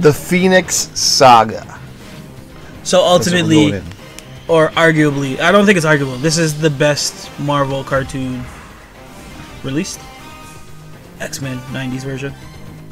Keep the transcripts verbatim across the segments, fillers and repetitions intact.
The Phoenix Saga. So ultimately, or arguably, I don't think it's arguable, this is the best Marvel cartoon released. X-Men, nineties version.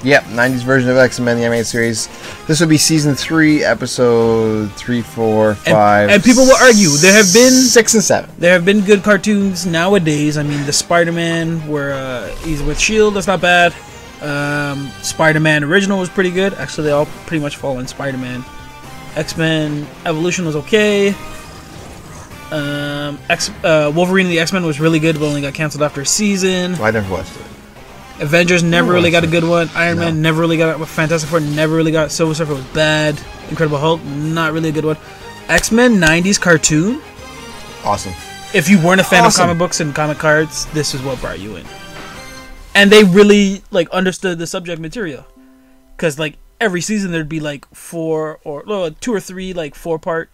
Yep, nineties version of X-Men, the animated series. This would be season three, episode three, four, five. And, and people will argue there have been six and seven. There have been good cartoons nowadays. I mean, the Spider-Man, where uh, he's with Shield, that's not bad. Um, Spider-Man original was pretty good. Actually, they all pretty much fall in Spider-Man. X-Men Evolution was okay. Um, X uh, Wolverine and the X-Men was really good, but only got canceled after a season. Well, I never watched it. Avengers never really got a good one. Iron no. Man never really got a Fantastic Four never really got Silver Surfer was bad. Incredible Hulk, not really a good one. X-Men nineties cartoon. Awesome. If you weren't a fan awesome. of comic books and comic cards, this is what brought you in. And they really like understood the subject material. Cause like every season there'd be like four or well, two or three like four part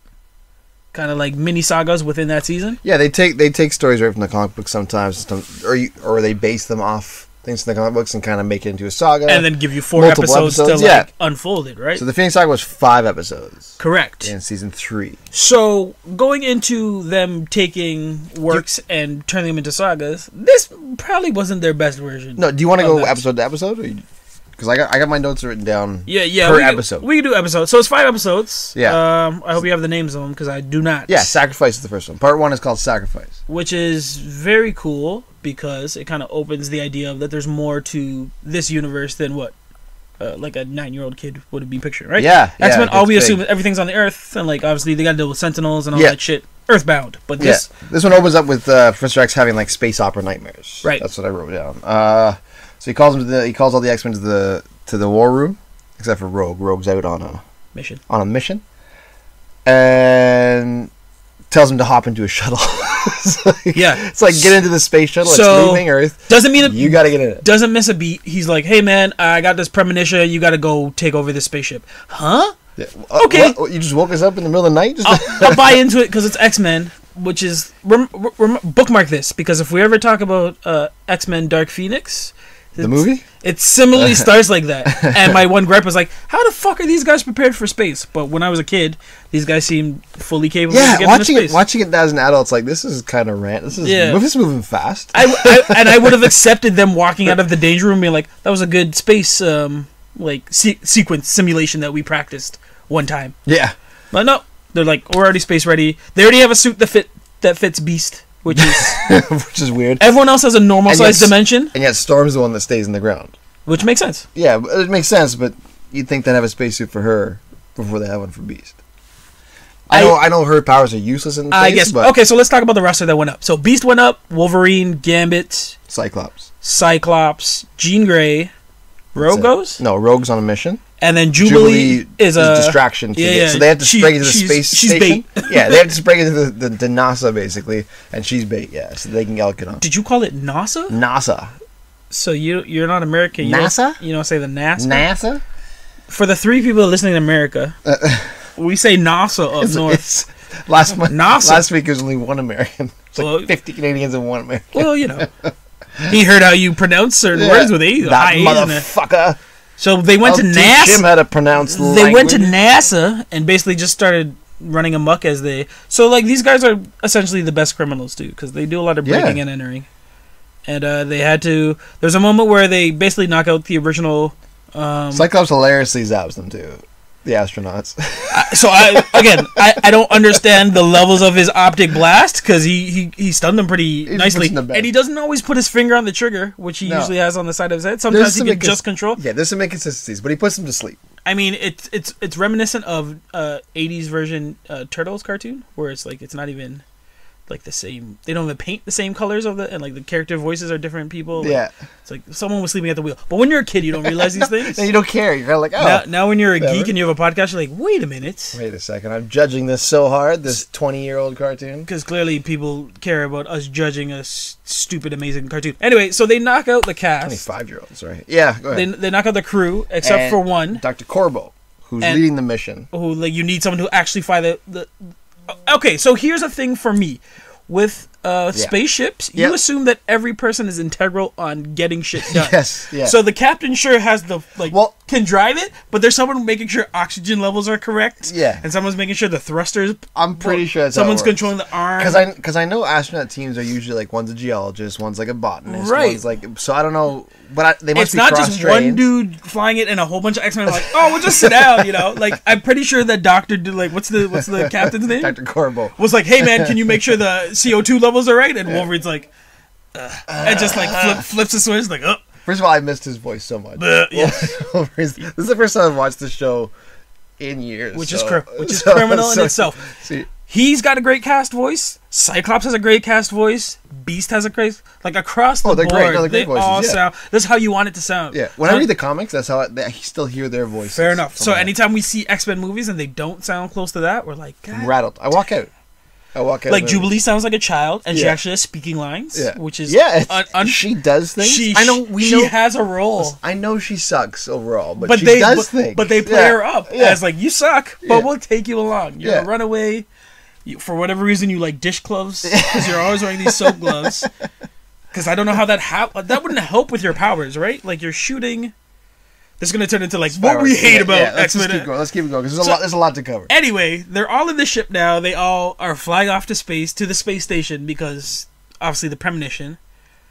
kind of like mini sagas within that season. Yeah, they take they take stories right from the comic book sometimes, or you, or they base them off things in the comic books and kind of make it into a saga. And then give you four episodes, episodes to yeah. like unfold it, right? So the Phoenix Saga was five episodes. Correct. In season three. So going into them taking works you, and turning them into sagas, this probably wasn't their best version. No, do you want to go that. episode to episode? Because I got, I got my notes written down yeah, yeah, per we episode. Could, we can do episodes. So it's five episodes. Yeah. Um, I hope you have the names of them because I do not. Yeah, Sacrifice is the first one. Part one is called Sacrifice. Which is very cool, because it kind of opens the idea of that there's more to this universe than what uh, like a nine-year-old kid would be picturing, right? Yeah. X-Men, yeah, all we big. assume everything's on the Earth, and like obviously they got to deal with Sentinels and all yeah. that shit. Earthbound, but this yeah. this one opens up with uh, Professor X having like space opera nightmares. Right. That's what I wrote down. Uh, so he calls him to the, he calls all the X-Men to the to the war room, except for Rogue. Rogue's out on a mission. On a mission, and tells him to hop into a shuttle. It's like, yeah, it's like get into the space shuttle. So, it's leaving Earth. Doesn't mean a, you got to get in it. Doesn't miss a beat. He's like, "Hey man, I got this premonition. You got to go take over this spaceship." Huh? Yeah. Okay. What, what, you just woke us up in the middle of the night. Just I'll, I'll buy into it because it's X-Men, which is rem rem bookmark this because if we ever talk about uh, X-Men Dark Phoenix, the movie, it similarly starts like that. And my one gripe was like, how the fuck are these guys prepared for space? But when I was a kid, these guys seemed fully capable. Yeah, of watching into space. it, watching it as an adult, like this is kind of rant. This is yeah. this is moving fast. I, I, and I would have accepted them walking out of the danger room, being like, that was a good space um like se sequence simulation that we practiced one time. Yeah, but no, they're like, we're already space ready. They already have a suit that fit that fits Beast. Which is which is weird. Everyone else has a normal size dimension. And yet Storm's the one that stays in the ground. Which makes sense. Yeah, it makes sense, but you'd think they'd have a spacesuit for her before they have one for Beast. I, I know I know her powers are useless in the I space, guess. But okay, so let's talk about the roster that went up. So Beast went up, Wolverine, Gambit, Cyclops. Cyclops, Jean Grey, Rogue goes? No, Rogue's on a mission. And then Jubilee, Jubilee is a distraction. To yeah, yeah, so they have to she, break into the space she's station. Bait. Yeah, they have to break into the, the, the NASA, basically. And she's bait, yeah. So they can all get on. Did you call it NASA? NASA. So you, you're not American. You NASA? Don't, you don't say the NASA? NASA? For the three people listening in America, uh, we say NASA up it's, north. It's, last, month, NASA. last week there was only one American. It's like well, fifty Canadians and one American. Well, you know. He heard how you pronounce certain yeah, words with a that motherfucker. So they went I'll to NASA. Jim had to pronounce. They language. went to NASA and basically just started running amok as they. So like these guys are essentially the best criminals too, because they do a lot of breaking yeah. and entering. And uh, they had to. There's a moment where they basically knock out the original. Um, Cyclops hilariously zaps them too. The astronauts. I, so I again, I, I don't understand the levels of his optic blast because he, he he stunned them pretty he nicely, and he doesn't always put his finger on the trigger, which he no. usually has on the side of his head. Sometimes he can just control. Yeah, there's some inconsistencies, but he puts them to sleep. I mean, it's it's it's reminiscent of uh, eighties version uh, Turtles cartoon where it's like it's not even like the same. They don't even paint the same colors of the and like the character voices are different people. Like, yeah, it's like someone was sleeping at the wheel. But when you're a kid, you don't realize these things. No, you don't care. You're kind of like, oh. Now, now when you're a whatever. geek and you have a podcast, you're like, wait a minute. Wait a second. I'm judging this so hard. This twenty year old cartoon. Because clearly people care about us judging a stupid, amazing cartoon. Anyway, so they knock out the cast. twenty-five year olds, right? Yeah. Go ahead. They they knock out the crew except and for one, Doctor Corbo, who's and, leading the mission. Who like you need someone who actually fight the the. Okay, so here's a thing for me with uh, yeah. spaceships, yep. you assume that every person is integral on getting shit done. Yes, yeah. So the captain sure has the, like, well, can drive it, but there's someone making sure oxygen levels are correct. Yeah. And someone's making sure the thrusters. I'm pretty well, sure that's someone's how it works. Controlling the arm. Because I, because I know astronaut teams are usually, like, one's a geologist, one's, like, a botanist. Right. One's like, so I don't know, but I, they must it's be cross-trained. It's not just one dude flying it and a whole bunch of X-Men are like, oh, we'll just sit down, you know? Like, I'm pretty sure that Doctor, did, like, what's the, what's the captain's name? Doctor Corbo. Was like, hey, man, can you make sure the C O two levels are right? And yeah. Wolverine's like, uh, and just, like, flip, flips the switch, like, oh. First of all, I missed his voice so much. Uh, yeah. This is the first time I've watched the show in years. Which so. is cr which is so, criminal so, in itself. See. He's got a great cast voice. Cyclops has a great cast voice. Beast has a great... Like, across the oh, they're board, great. No, they're they great all voices. sound... Yeah. That's how you want it to sound. Yeah. When um, I read the comics, that's how I, I still hear their voices. Fair enough. So, like, anytime we see X-Men movies and they don't sound close to that, we're like... God. I'm rattled. I walk out. I walk out. Like, Jubilee sounds like a child, and yeah. she actually has speaking lines, yeah. which is... Yeah, un un she does things. She, I know, we she know, has a role. I know she sucks overall, but, but she they, does but, things. But they play yeah. her up yeah. as, like, you suck, but yeah. we'll take you along. You're yeah. a runaway... You, for whatever reason, you like dish gloves because you're always wearing these soap gloves. Because I don't know how that happened. That wouldn't help with your powers, right? Like, you're shooting. This is going to turn into, like, Spiral. What we hate yeah, about yeah, X-Men. Let's keep going. Let's keep going because there's, so, there's a lot to cover. Anyway, they're all in the ship now. They all are flying off to space, to the space station, because obviously the premonition.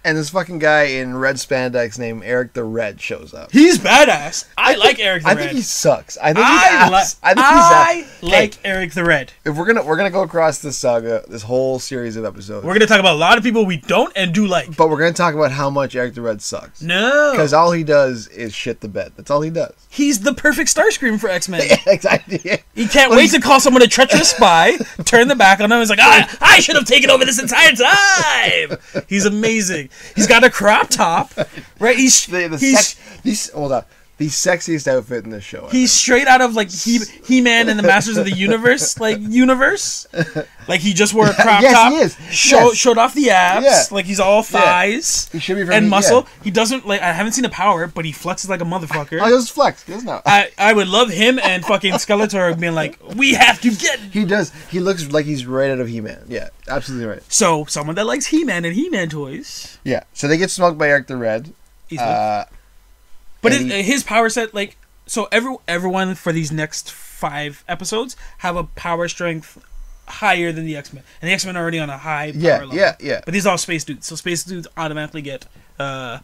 And this fucking guy in red spandex named Eric the Red shows up. He's badass. I, I like think, Eric the I Red. I think he sucks. I think I, li I, think I he's like hey, Eric the Red. If we're gonna we're gonna go across this saga, this whole series of episodes, we're gonna talk about a lot of people we don't and do like. But we're gonna talk about how much Eric the Red sucks. No, because all he does is shit the bed. That's all he does. He's the perfect Starscream for X Men. Yeah, exactly. Yeah. He can't well, wait to call someone a treacherous spy, turn the back on him. He's like, ah, I should have taken over this entire time. He's amazing. He's got a crop top, right? He's the, the he's these hold on the sexiest outfit in this show. I he's think. straight out of like he he man and the Masters of the Universe like universe. Like he just wore a crop yes, top. He is. Show, yes. Showed off the abs. Yeah. Like he's all thighs. Yeah. He should be from and muscle. Yeah. He doesn't like. I haven't seen the power, but he flexes like a motherfucker. Oh, he does flex. He does not. I I would love him and fucking Skeletor being like, we have to get. He does. He looks like he's right out of He-Man. Yeah, absolutely right. So someone that likes He-Man and He-Man toys. Yeah. So they get smoked by Eric the Red. Easily. Uh, but his, he, his power set like so. Every everyone for these next five episodes have a power strength higher than the X-Men, and the X-Men are already on a high power yeah, level. Yeah, yeah, but these are all space dudes, so space dudes automatically get uh,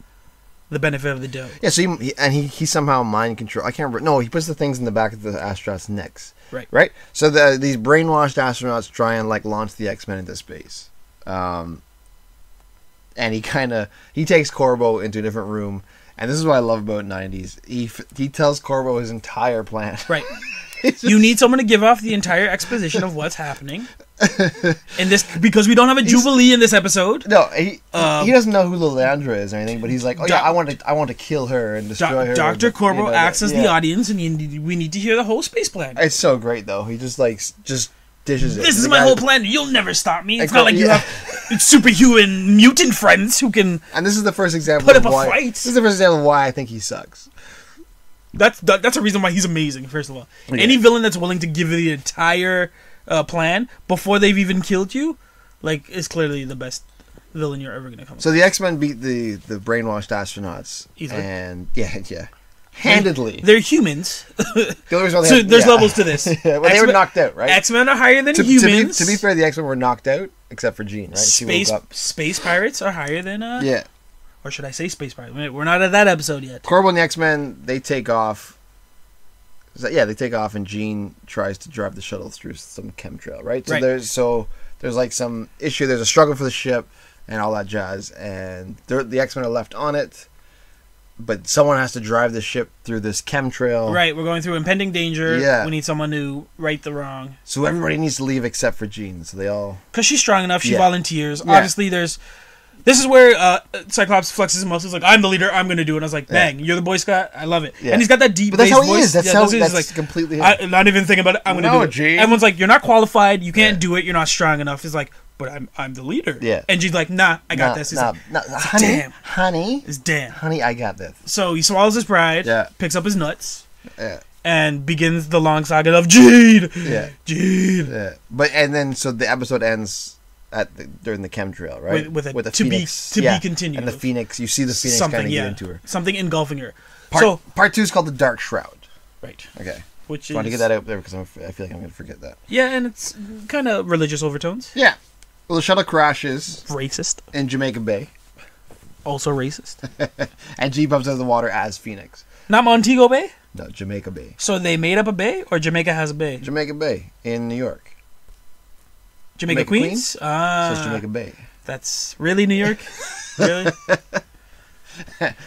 the benefit of the dough. Yeah, so he, and he he somehow mind control. I can't remember. No, he puts the things in the back of the astronauts' necks. Right, right. So the, these brainwashed astronauts try and like launch the X-Men into space, um, and he kind of he takes Corbo into a different room, and this is what I love about nineties. He he tells Corbo his entire plan. Right. Just... You need someone to give off the entire exposition of what's happening in this because we don't have a Jubilee he's... in this episode. No, he, um, he doesn't know who Lilandra is or anything, but he's like, oh yeah, I want to, I want to kill her and destroy her. Doctor Corbo you know, acts as yeah. the audience, and you, we need to hear the whole space plan. It's so great though. He just like just dishes it. This is the my guy... whole plan. You'll never stop me. It's I not like yeah. you have superhuman mutant friends who can. And this is the first example. Put up of why, a fight. This is the first example of why I think he sucks. That's that, that's a reason why he's amazing. First of all, yeah. any villain that's willing to give you the entire uh, plan before they've even killed you, like, is clearly the best villain you're ever gonna come. So with. the X-Men beat the the brainwashed astronauts, Easily. and yeah, yeah, handedly. Like, they're humans. the they so had, there's yeah. levels to this. yeah, well, they were knocked out, right? X-Men are higher than to, humans. To be, to be fair, the X-Men were knocked out except for Jean, right? Space she woke up. Space pirates are higher than uh. Yeah. Or should I say space pirate? We're not at that episode yet. Corbo and the X-Men, they take off. Is that, yeah, they take off, and Jean tries to drive the shuttle through some chemtrail, right? So right. there's so there's like some issue. There's a struggle for the ship, and all that jazz. And the X-Men are left on it, but someone has to drive the ship through this chemtrail. Right, we're going through impending danger. Yeah, we need someone to right the wrong. So everybody needs to leave except for Jean. So they all because she's strong enough. She yeah. volunteers. Yeah. Obviously, there's. This is where uh, Cyclops flexes his muscles. Like, I'm the leader. I'm going to do it. And I was like, bang, yeah. you're the Boy Scout. I love it. Yeah. And he's got that deep voice. But that's how he is. That's, yeah, how, that's, that's like, completely I, not even thinking about it. I'm going to no, do it. Gene. Everyone's like, you're not qualified. You can't yeah. do it. You're not strong enough. He's like, but I'm I'm the leader. Yeah. And she's like, nah, I got nah, this. He's nah, like, nah, honey, damn. Honey. It's damn. Honey, I got this. So he swallows his pride, yeah. picks up his nuts. Yeah. And begins the long saga of Gene. Yeah. Gene. Yeah. But, and then, so the episode ends... at the, during the chemtrail, right? With, with a, with a to Phoenix, be to yeah. be continued. And the Phoenix, you see the Phoenix kind of yeah. get into her, something engulfing her. Part, so part two is called the Dark Shroud. Right. Okay. Which I want to get that out there because I'm, I feel like I'm going to forget that. Yeah, and it's kind of religious overtones. Yeah. Well, the shuttle crashes. Racist. In Jamaica Bay. Also racist. And she bumps out of the water as Phoenix. Not Montego Bay? No, Jamaica Bay. So they made up a bay, or Jamaica has a bay? Jamaica Bay in New York. Jamaica, Jamaica Queens? Queens? Ah. So it's Jamaica Bay. That's really New York? Really?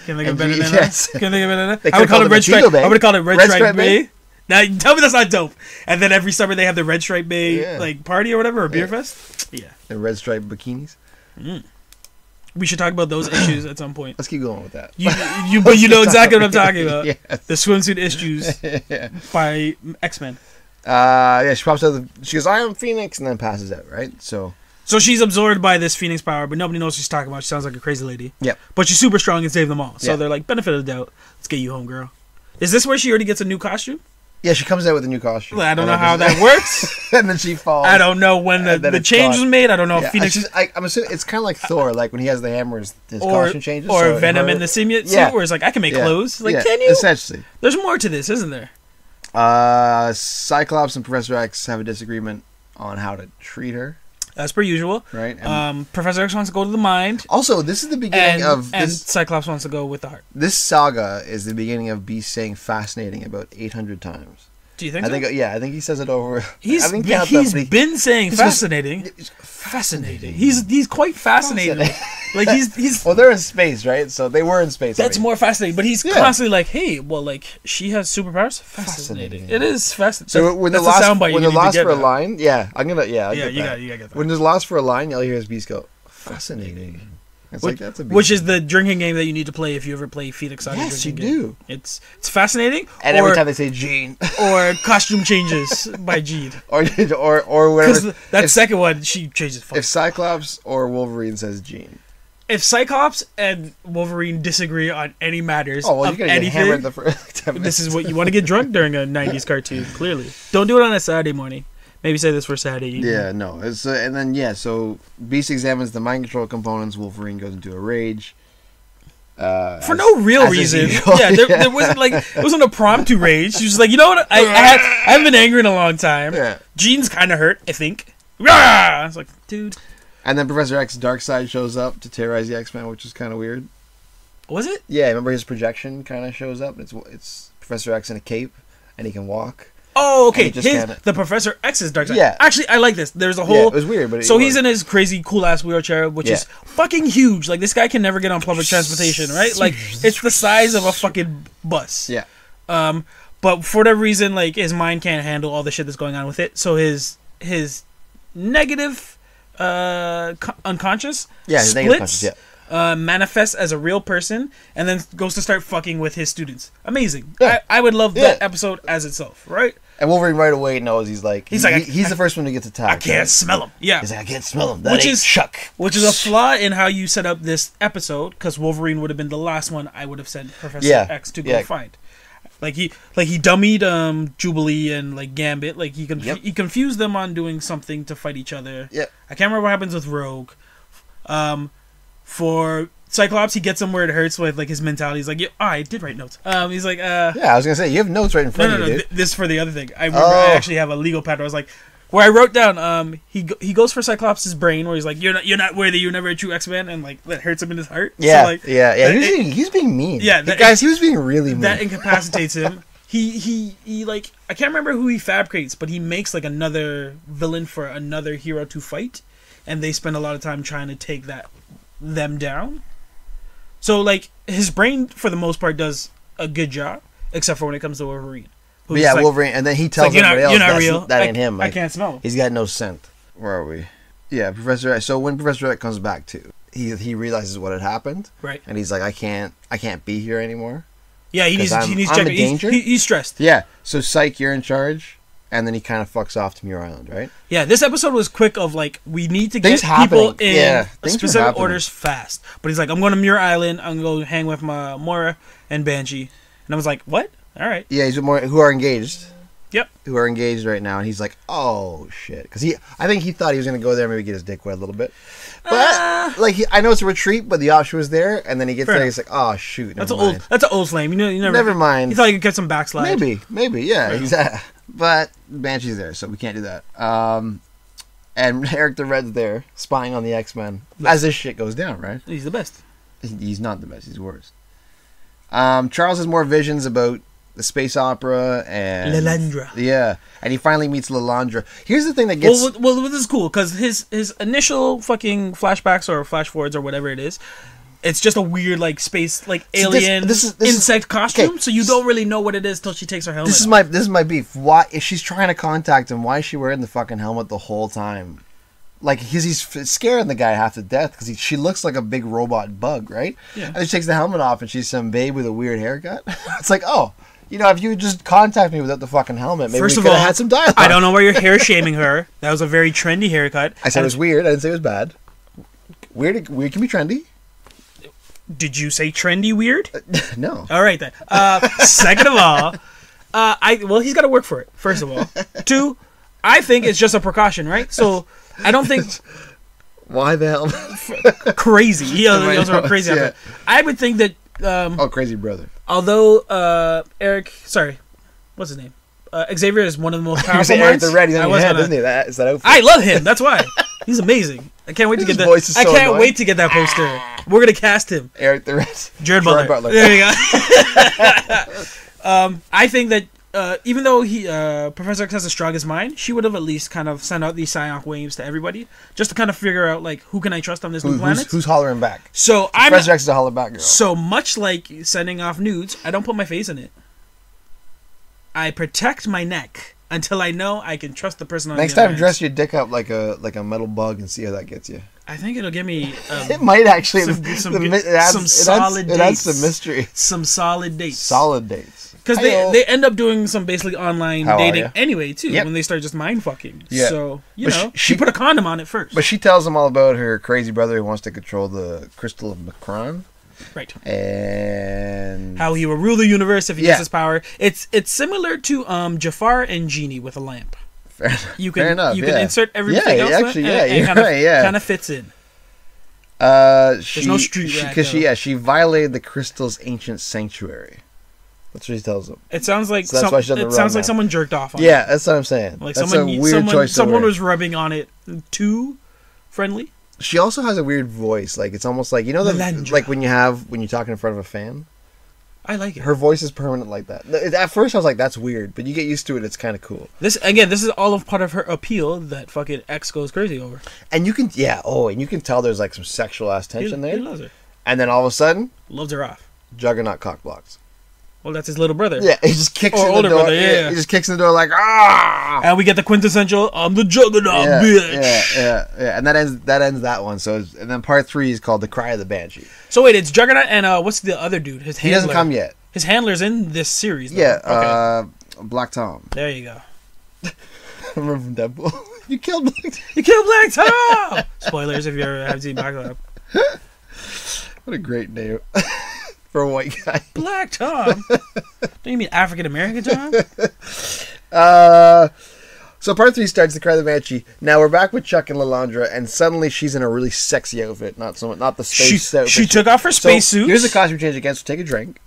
Can they get better than yes. that? Can they get better than that? I would call it Red Stripe. I would call it Red, Red Stripe Bay. Bay. Now tell me that's not dope. And then every summer they have the Red Stripe Bay yeah. like party or whatever, or beer yeah. fest. Yeah. The Red Stripe bikinis. Mm. We should talk about those issues at some point. Let's keep going with that. You, you but you know exactly what I'm talking about. Yes. The swimsuit issues yeah. by X-Men. Uh, yeah, she pops out. The, she goes, "I am Phoenix," and then passes out. Right, so. So she's absorbed by this Phoenix power, but nobody knows what she's talking about. She sounds like a crazy lady. Yeah. But she's super strong and saved them all. So yeah. they're like, benefit of the doubt. Let's get you home, girl. Is this where she already gets a new costume? Yeah, she comes out with a new costume. I don't, I don't know, know how that works. And then she falls. I don't know when the, the change gone. was made. I don't know yeah. if Phoenix... I, I'm assuming it's kind of like Thor, like when he has the hammer, his or, costume changes. Or so Venom in the symbiote yeah. suit, where it's like, I can make yeah. clothes. Like, yeah. can you? Essentially. There's more to this, isn't there? Uh, Cyclops and Professor X have a disagreement on how to treat her. As per usual. Right. Um, Professor X wants to go to the mind. Also, this is the beginning and, of... This, and Cyclops wants to go with the heart. This saga is the beginning of Beast saying fascinating about eight hundred times. Do you think I so? Think, yeah, I think he says it over... He's, I think he he's up, been he, saying he's fascinating. Just, fascinating. He's he's quite fascinating. Like he's, he's Well, they're in space, right? So they were in space. That's I mean. more fascinating. But he's yeah. constantly like, hey, well, like, she has superpowers? Fascinating. fascinating. It is fascinating. So when that's the last, soundbite when you lost for a that. line, yeah, I'm going to, yeah, I'll yeah, get you that. Gotta, you gotta get that. When there's lost for a line, you'll hear his Beast go, fascinating. fascinating. It's which, like, that's a beast. Which is the drinking game that you need to play if you ever play Phoenix Saga. Yes, you do. Game. It's it's fascinating. And or, every time they say Jean. Or costume changes by Jean. Or or or whatever. That if, second one, she changes. Fuck. If Cyclops or Wolverine says Jean. If Cyclops and Wolverine disagree on any matters oh, well, of you're gonna anything, get hammered the first time. This is what you want to get drunk during a nineties cartoon. Clearly, don't do it on a Saturday morning. Maybe say this for Saturday evening. Yeah, no. It's, uh, and then, yeah, so Beast examines the mind control components. Wolverine goes into a rage. Uh, for as, no real reason. Yeah, there, yeah. there wasn't, like, it wasn't a promptu rage. She was like, you know what? I, I, had, I haven't been angry in a long time. Yeah. Jean's kind of hurt, I think. Rah! I was like, dude. And then Professor X's dark side shows up to terrorize the X-Men, which is kind of weird. Was it? Yeah, remember his projection kind of shows up. It's, it's Professor X in a cape, and he can walk. Oh, okay. His, the Professor X's dark side. Yeah. Actually, I like this. There's a whole... Yeah, it was weird, but... It, so he's in his crazy cool-ass wheelchair, which yeah. is fucking huge. Like, this guy can never get on public transportation, right? Like, it's the size of a fucking bus. Yeah. Um, but for whatever reason, like, his mind can't handle all the shit that's going on with it. So his his negative uh, unconscious yeah, his splits... Negative yeah. Uh, manifests as a real person and then goes to start fucking with his students. Amazing. Yeah. I, I would love yeah. that episode as itself, right? And Wolverine right away knows he's like he's, he's like he, he's I, the first one to get attacked. I can't right? smell him. Yeah, he's like I can't smell him. That which is Chuck. Which is a flaw in how you set up this episode because Wolverine would have been the last one I would have sent Professor yeah. X to yeah. go find. Like he like he dummied um, Jubilee and like Gambit. Like he conf yep. he confused them on doing something to fight each other. Yeah, I can't remember what happens with Rogue. Um. For Cyclops, he gets him where it hurts with like his mentality. He's like, yeah, oh, I did write notes. Um, he's like, uh, yeah, I was gonna say you have notes right in front no, no, of you. No, no, th this is for the other thing. I remember oh. I actually have a legal pad. Where I was like, where I wrote down. Um, he go he goes for Cyclops' brain, where he's like, you're not you're not worthy. You're never a true X-Man, and like that hurts him in his heart. Yeah, so, like, yeah, yeah. He was being, he's being mean. Yeah, that, guys, he was being really mean. That incapacitates him. He he he like I can't remember who he fabricates, but he makes like another villain for another hero to fight, and they spend a lot of time trying to take that. them down. So like his brain for the most part does a good job except for when it comes to Wolverine. Who's yeah, like, Wolverine and then he tells like, everybody not, else not that I, ain't him. Like, I can't smell him. He's got no scent. Where are we? Yeah, Professor X. So when Professor X comes back to he he realizes what had happened. Right. And he's like I can't I can't be here anymore. Yeah, he needs I'm, he needs I'm check a danger. He's, he, he's stressed. Yeah. So Psych, you're in charge. And then he kind of fucks off to Muir Island, right? Yeah, this episode was quick of like, we need to things get happening. people in yeah, specific orders fast. But he's like, I'm going to Muir Island. I'm going to go hang with my Moira and Banshee. And I was like, what? All right. Yeah, he's with Moira, who are engaged. Yep. Who are engaged right now, and he's like, "Oh shit," because he, I think he thought he was gonna go there, maybe get his dick wet a little bit. But uh, like, he, I know it's a retreat, but the option was there, and then he gets there, and he's like, "Oh shoot, that's an old, that's an old flame." You know, you never, never mind. He thought he could get some backslide. Maybe, maybe, yeah, right. Exactly. But Banshee's there, so we can't do that. Um, and Eric the Red's there, spying on the X-Men as this shit goes down. Right? He's the best. He's not the best. He's the worst. Um, Charles has more visions about the space opera and Lilandra. Yeah, and he finally meets Lilandra. Here's the thing that gets well. Well, well this is cool because his his initial fucking flashbacks or flash forwards or whatever it is, it's just a weird like space like alien so this, this is, this insect is, costume. Okay. So you don't really know what it is till she takes her helmet. This is off. my this is my beef. Why if she's trying to contact him? Why is she wearing the fucking helmet the whole time? Like he's, he's scaring the guy half to death because she looks like a big robot bug, right? Yeah. And then she takes the helmet off and she's some babe with a weird haircut. It's like oh. You know, if you would just contact me without the fucking helmet, maybe First we could have had some dialogue. I don't know where you're hair shaming her. That was a very trendy haircut. I said and it was weird. I didn't say it was bad. Weird, weird can be trendy. Did you say trendy weird? Uh, no. All right, then. Uh, second of all, uh, I well, he's got to work for it, first of all. Two, I think it's just a precaution, right? So I don't think... Why the hell? Crazy. He goes around crazy. Yeah. After. I would think that... Um, oh, crazy brother. Although uh, Eric, sorry, what's his name? Uh, Xavier is one of the most powerful ones. Eric the Red, he's on your head, isn't he? That, is that I love him. That's why he's amazing. I can't wait his to get that. Voice is I so can't annoying. wait to get that poster. We're gonna cast him. Eric the Red, Jared Butler. Butler. There you go. um, I think that uh, even though he uh, Professor X has the strongest mind, she would have at least kind of sent out these psionic waves to everybody just to kind of figure out like who can I trust on this who, new planet. Who's, who's hollering back? So I'm Professor X is a holler back girl. So much like sending off nudes, I don't put my face in it. I protect my neck until I know I can trust the person on the other end. Next time, dress your dick up like a like a metal bug and see how that gets you. I think it'll give me. Um, it might actually some, some, the, it adds, some solid. It adds, dates. It adds some mystery. Some solid dates. Solid dates. Because they they end up doing some basically online how dating anyway too yep. when they start just mind fucking. Yeah. So you but know she, she put a condom on it first. But she tells them all about her crazy brother who wants to control the crystal of Macron. Right. And how he will rule the universe if he yeah. gets his power. It's it's similar to um, Jafar and Genie with a lamp. Fair enough. You can Fair enough, you yeah. can insert everything yeah, else actually, yeah, and, and kind, right, of, yeah. kind of fits in. Uh, she, There's no street rat because she yeah she violated the crystal's ancient sanctuary. That's what she tells them. It sounds like so that's some, why she's on the It sounds now. like someone jerked off on yeah, it. Yeah, that's what I'm saying. Like that's someone, a weird someone, choice. Someone was rubbing on it too friendly. She also has a weird voice. Like it's almost like you know the, like when you have when you're talking in front of a fan. I like it. Her voice is permanent like that. At first I was like, that's weird, but you get used to it, it's kinda cool. This again, this is all of part of her appeal that fucking X goes crazy over. And you can yeah, oh, and you can tell there's like some sexual ass tension he, there. He loves her. And then all of a sudden loves her off. Juggernaut cock blocks. Well, that's his little brother. Yeah, he just kicks or in older the door. Brother, yeah, yeah. He just kicks in the door like ah. And we get the quintessential "I'm the Juggernaut, yeah, bitch." Yeah, yeah, yeah. And that ends that ends that one. So, and then part three is called "The Cry of the Banshee." So wait, it's Juggernaut and uh, what's the other dude? His handler. He doesn't come yet. His handler's in this series. Though. Yeah, okay. uh, Black Tom. There you go. I remember from Deadpool. You killed Black. Tom. You killed Black Tom. Spoilers if you ever haven't seen Black Tom. What a great name. For a white guy. Black Tom? Don't you mean African-American Tom? uh, so part three starts, The Cry of the Banshee. Now we're back with Chuck and Lilandra, and suddenly she's in a really sexy outfit. Not so much, not the space she, outfit. She took off her space so suit. Here's a costume change again, so take a drink.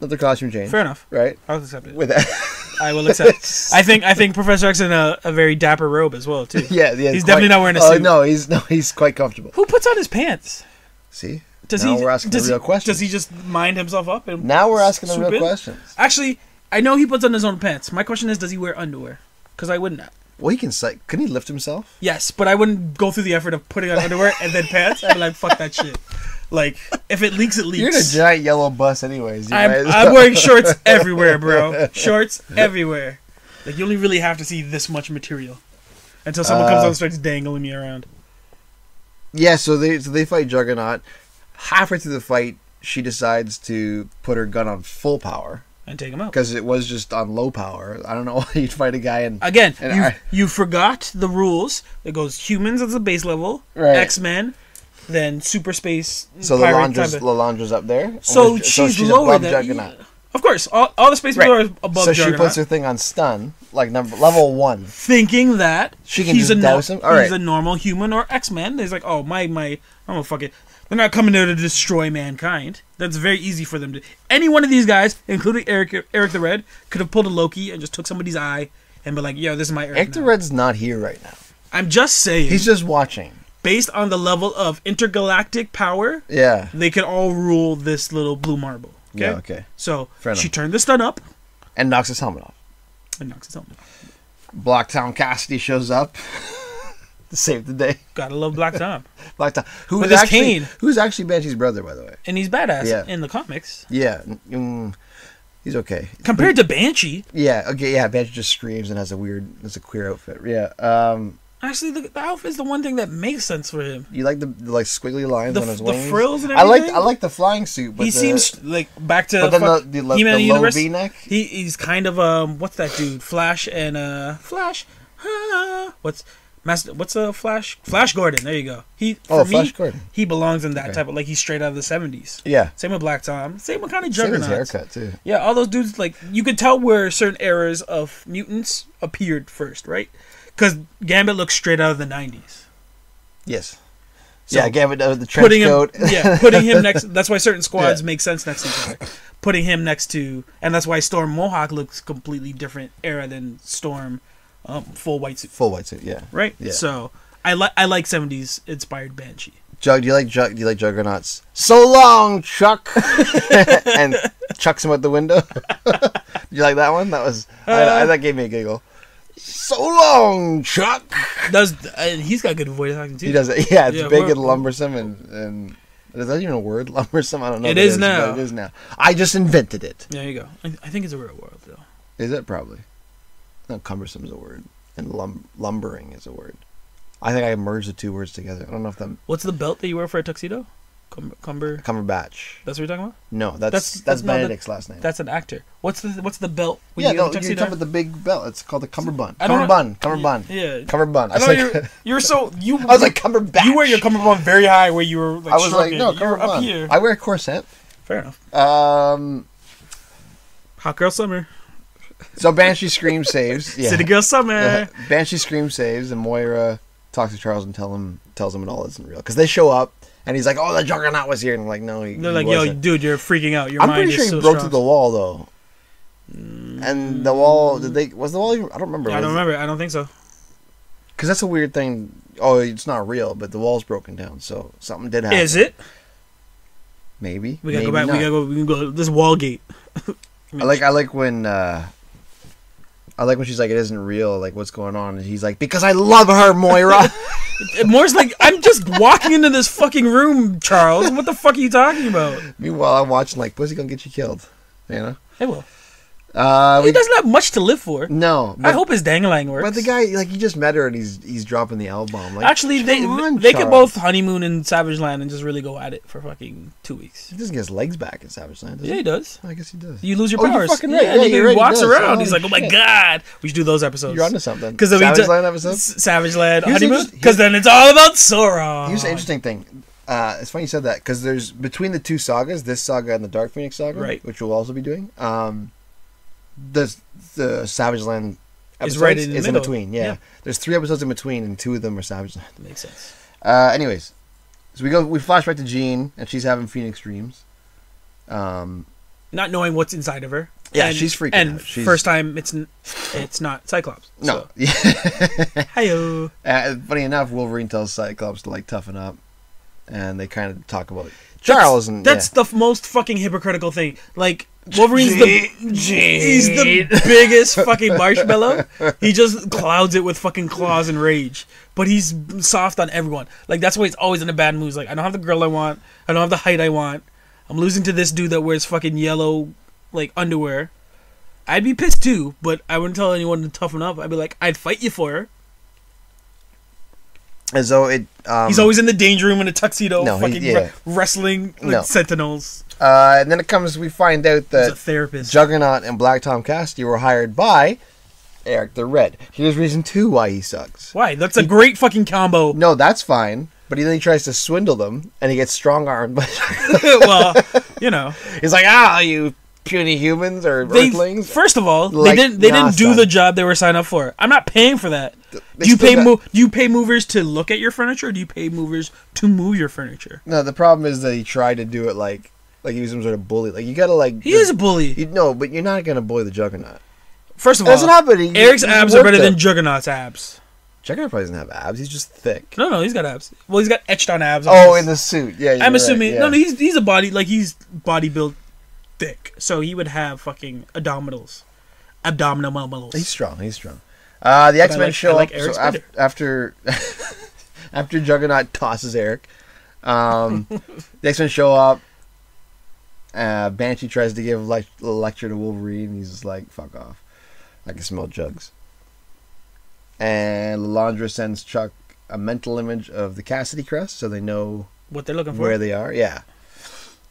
Another costume change. Fair enough. Right? I'll accept it. With that. I will accept. I think I think Professor X in a, a very dapper robe as well, too. Yeah. yeah he's quite, definitely not wearing a suit. Uh, no, he's, no, he's quite comfortable. Who puts on his pants? See? Does now he, we're asking does the real he, questions. Does he just mind himself up? And now we're asking the real in? questions. Actually, I know he puts on his own pants. My question is, does he wear underwear? Because I wouldn't. Well, he can... Like, couldn't he lift himself? Yes, but I wouldn't go through the effort of putting on underwear and then pants. I'd be like, fuck that shit. Like, if it leaks, it leaks. You're in a giant yellow bus anyways. You I'm, might as well. I'm wearing shorts everywhere, bro. Shorts everywhere. Like, you only really have to see this much material. Until someone uh, comes out and starts dangling me around. Yeah, so they, so they fight Juggernaut. Halfway through the fight, she decides to put her gun on full power and take him out because it was just on low power. I don't know why you'd fight a guy and again and you, I, you forgot the rules. It goes humans as the base level, right. X Men, then super space. So Lilandra's, Lilandra's up there. So, which, she's, so she's lower above than Juggernaut. Of course, all, all the space people right. are above. So Juggernaut. She puts her thing on stun. like number level one, thinking that she can he's just a douse him. All right. He's a normal human or X-Men. He's like, oh my my, I'm gonna fuck it. They're not coming there to destroy mankind. That's very easy for them to. Any one of these guys, including Eric Eric the Red, could have pulled a Loki and just took somebody's eye and be like, yo, this is my Eric. Eric the Red's not here right now. I'm just saying. He's just watching. Based on the level of intergalactic power, yeah, they could all rule this little blue marble. Okay? Yeah, okay. So Fair she enough. turned the stun up. And knocks his helmet off. And knocks his helmet off. Black Tom Cassidy shows up to save the day. Gotta love Black Tom. Black Tom. Who With is his actually, cane. Who's actually Banshee's brother, by the way. And he's badass yeah. in the comics. Yeah. Mm, he's okay. Compared but, to Banshee. Yeah, okay, yeah. Banshee just screams and has a weird, has a queer outfit. Yeah. Um... Actually, the, the outfit is the one thing that makes sense for him. You like the, the like squiggly lines the, on his wings, the frills and everything. I like I like the flying suit. But he the, seems like back to but fuck, the, the, the, the low V neck. He he's kind of um what's that dude? Flash and uh Flash. Ah, what's Master? What's a uh, Flash? Flash Gordon. There you go. He for oh me, Flash Gordon. He belongs in that okay. type of like he's straight out of the seventies. Yeah. Same with Black Tom. Same with kind of Juggernaut. Same with his haircut too. Yeah, all those dudes like you could tell where certain eras of mutants appeared first, right? Because Gambit looks straight out of the nineties. Yes. So yeah, Gambit does the trench putting him, coat. Yeah, putting him next... That's why certain squads yeah. make sense next to each other. Putting him next to... And that's why Storm Mohawk looks completely different era than Storm um, full white suit. Full white suit, yeah. Right? Yeah. So, I, li I like seventies inspired Banshee. Jug, do you like Jug? Do you like Juggernauts? So long, Chuck! And chucks him out the window. You like that one? That was... Uh, I, I, that gave me a giggle. So long, Chuck. Does and he's got a good voice acting too. He does it. Yeah, it's yeah, big and lumbersome and and is that even a word? Lumbersome? I don't know. It is, is now. It is now. I just invented it. There you go. I, I think it's a real word though. Is it probably? No, cumbersome is a word, and lum lumbering is a word. I think I merged the two words together. I don't know if that. What's the belt that you wear for a tuxedo? Cumber Cumber Cumberbatch. That's what you're talking about? No, that's that's, that's, that's Benedict's that, last name. That's an actor. What's the what's the belt? When yeah, you no, you're talking about the big belt. It's called the cummerbund. Cummerbund. Cummerbund. Yeah. Cummerbund. I, I know like, you're, you're so you. I was like Cumberbatch. You wear your cummerbund very high where you were. Like, I was shrugging. like no cummerbund. Up here. I wear a corset. Fair enough. Um, hot girl summer. So Banshee scream saves. Yeah. City girl summer. Yeah. Banshee scream saves, and Moira talks to Charles and tell him tells him it all isn't real because they show up. And he's like, oh, the Juggernaut was here. And I'm like, no, he, They're he like, wasn't. Yo, dude, you're freaking out. Your I'm mind pretty sure is he so broke strong. through the wall, though. Mm. And the wall, did they, was the wall even, I don't remember. Yeah, I don't remember. It? I don't think so. Because that's a weird thing. Oh, it's not real, but the wall's broken down. So something did happen. Is it? Maybe. We gotta Maybe go back. Not. We gotta go, we can go, this wall gate. I, mean, I like, I like when, uh, I like when she's like, it isn't real. Like, what's going on? And he's like, because I love her, Moira. Moore's like, I'm just walking into this fucking room, Charles. What the fuck are you talking about? Meanwhile, I'm watching like, pussy gonna get you killed. You know? It will. Uh, he we, doesn't have much to live for. No. But, I hope his dangling works. But the guy, like, he just met her and he's he's dropping the L bomb. Like, actually, they on, they Charles. could both honeymoon in Savage Land and just really go at it for fucking two weeks. He doesn't get his legs back in Savage Land, does yeah, he? Yeah, he does. I guess he does. You lose your oh, powers. Fucking right. Yeah, yeah, he right, walks he around. Oh, he's like, oh my shit. God. We should do those episodes. You're onto something. Savage Land episodes? Savage Land here's honeymoon? Because then it's all about Sauron. Here's the interesting thing. Uh, it's funny you said that because there's between the two sagas, this saga and the Dark Phoenix Saga, right. which we'll also be doing, um... The, the Savage Land episodes is, right in, the is in between. Yeah. yeah. There's three episodes in between and two of them are Savage Land. That makes sense. Uh, anyways, so we go, we flash back to Jean and she's having Phoenix dreams. Um, Not knowing what's inside of her. Yeah, and, she's freaking and out. And first time it's it's not Cyclops. No. So. Hi-yo. Uh, funny enough, Wolverine tells Cyclops to like toughen up and they kind of talk about it. Charles and That's, that's yeah. the most fucking hypocritical thing. Like, Wolverine's the he's the biggest fucking marshmallow. He just clouds it with fucking claws and rage. But he's soft on everyone. Like that's why he's always in a bad mood. He's like, I don't have the girl I want. I don't have the height I want. I'm losing to this dude that wears fucking yellow like underwear. I'd be pissed too, but I wouldn't tell anyone to toughen up. I'd be like, I'd fight you for her. As though it um, he's always in the danger room in a tuxedo, no, fucking he, yeah. wrestling like no. sentinels. Uh, and then it comes, we find out that a therapist. Juggernaut and Black Tom Cassidy were hired by Eric the Red. Here's reason two why he sucks. Why? That's he, a great fucking combo. No, that's fine. But he, then he tries to swindle them, and he gets strong-armed by Well, you know. He's like, ah, you puny humans or they, Earthlings. First of all, like they didn't they NASA. didn't do the job they were signed up for. I'm not paying for that. They do you pay mo do you pay movers to look at your furniture, or do you pay movers to move your furniture? No, the problem is that he tried to do it like like he was some sort of bully. Like you gotta like he the, is a bully. You, no, but you're not gonna bully the Juggernaut. First of all, that's not happening. Eric's abs are better than Juggernaut's abs. Juggernaut probably doesn't have abs. He's just thick. No, no, he's got abs. Well, he's got etched on abs. On oh, his... in the suit. Yeah, I'm assuming. Right, yeah. No, no, he's he's a body like he's body built thick, so he would have fucking abdominals, abdominals. He's strong. He's strong. Uh, the X Men like, show like up so af after after Juggernaut tosses Eric. Um, the X Men show up. Uh, Banshee tries to give a le lecture to Wolverine. He's just like, "Fuck off. I can smell jugs." And Lilandra sends Chuck a mental image of the Cassidy crest, so they know what they're looking for, where they are. Yeah,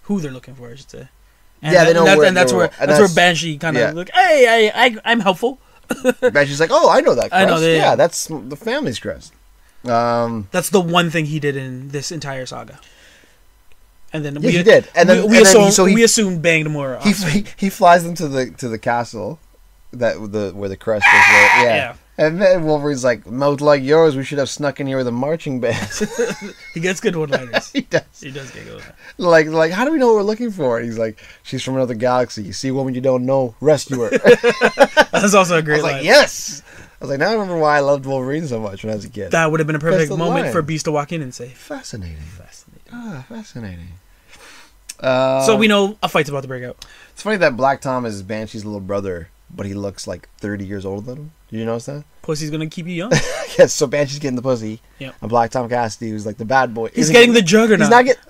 who they're looking for, I should say. And yeah, that, they know, and where, and that's where, and that's where Banshee kind of yeah. like, hey, I, I, I'm helpful. Banshee's like, oh, I know that crest. I know that, yeah. yeah, that's the family's crest. Um, that's the one thing he did in this entire saga. And then yeah, we, he did, and then we, we and assume then, so he, we assume banged more. He, he he flies them to the to the castle that the where the crest is. Where, yeah. yeah. And then Wolverine's like, mouth like yours, we should have snuck in here with a marching band. He gets good one-liners. He does. He does get good one-liners. Like, like, how do we know what we're looking for? And he's like, she's from another galaxy. You see a woman you don't know, rescue her. That's also a great I was line. Like, yes. I was like, now I remember why I loved Wolverine so much when I was a kid. That would have been a perfect moment line. for Beast to walk in and say, fascinating. Fascinating. Ah, fascinating. Uh, so we know a fight's about to break out. It's funny that Black Tom is Banshee's little brother, but he looks like thirty years older than him. Did you notice that? Pussy's gonna keep you young. Yes, so Banshee's getting the pussy. Yeah. And Black Tom Cassidy, who's like the bad boy. He's Isn't getting he, the Juggernaut. He's not getting.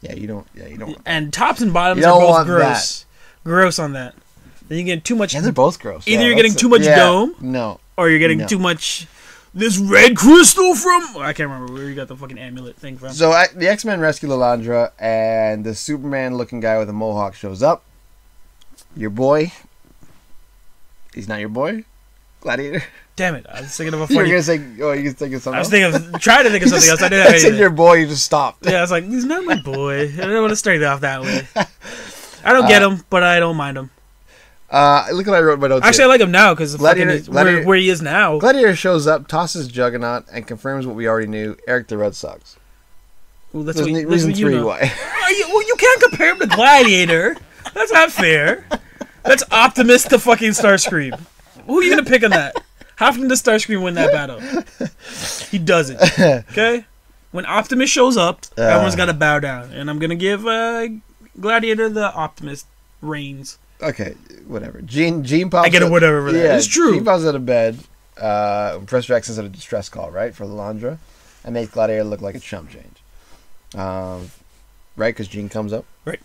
yeah, you don't. Yeah, you don't. Want and that. Tops and bottoms are both gross. That. Gross on that. Then you get too much. Yeah, they're both gross. Either yeah, you're getting too much yeah, dome. No. Or you're getting no. too much. This red crystal from. Oh, I can't remember where you got the fucking amulet thing from. So I, the X Men rescue Lilandra, and the Superman-looking guy with a mohawk shows up. Your boy. He's not your boy. Gladiator. Damn it! I was thinking of a funny. You were gonna say, oh, you thinking something. I was thinking, of, trying to think of something else. I didn't. I said your boy. You just stopped. Yeah, I was like, he's not my boy. I don't want to start it off that way. I don't uh, get him, but I don't mind him. Uh, look what I wrote my notes. Actually, here. I like him now because where, where he is now. Gladiator shows up, tosses Juggernaut, and confirms what we already knew: Eric the Red sucks. Well, that's what, reason that's what three know. Why. Well, you can't compare him to Gladiator. That's not fair. That's Optimus to fucking Starscream. Who are you going to pick on that? How often does Starscream win that battle? He doesn't. Okay? When Optimus shows up, uh, everyone's got to bow down. And I'm going to give uh, Gladiator the Optimus reins. Okay, whatever. Gene, Gene pops I get a whatever for that. Yeah, it's true. Gene pops out of bed. Uh, Professor X is at a distress call, right? For Lilandra. And makes Gladiator look like a chump change. Um, right? Because Gene comes up. Right.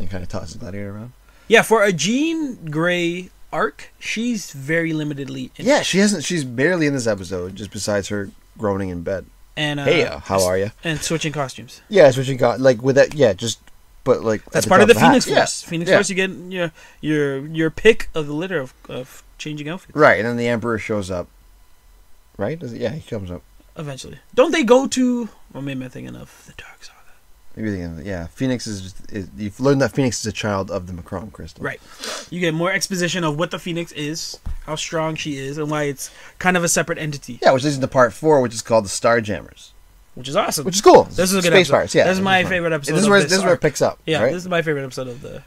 And kind of tosses Gladiator around. Yeah, for a Jean Grey arc, she's very limitedly in yeah she hasn't she's barely in this episode, just besides her groaning in bed and uh, hey uh, how are you and switching costumes yeah switching co like with that yeah just but like that's part of the, the Phoenix hat. Force yeah. Phoenix yeah. Force you get your your your pick of the litter of, of changing outfits, right? And then the Emperor shows up, right? Does it, yeah he comes up eventually. Don't they go to well maybe I'm thinking of the Dark Saga. Everything, yeah. Phoenix is, is. You've learned that Phoenix is a child of the Macron crystal, right? You get more exposition of what the Phoenix is, how strong she is, and why it's kind of a separate entity. Yeah, which leads into part four, which is called the Starjammers, which is awesome. Which is cool. This is a good space episode. Pirates. Yeah, this is my fun. favorite episode. This is where of this, this is where it picks up. Yeah, right? This is my favorite episode of the